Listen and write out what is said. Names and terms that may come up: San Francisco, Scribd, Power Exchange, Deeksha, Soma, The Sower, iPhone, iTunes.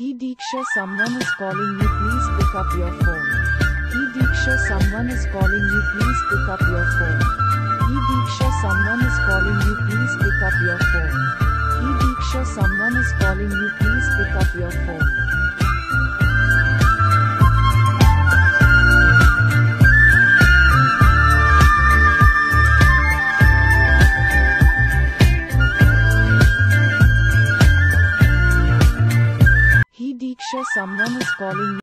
Hey Deeksha, someone is calling you, please pick up your phone. Hey Deeksha, someone is calling you, please pick up your phone. Hey Deeksha, someone is calling you, please pick up your phone. Hey Deeksha, someone is calling you, please pick up your phone. Deeksha, someone is calling you.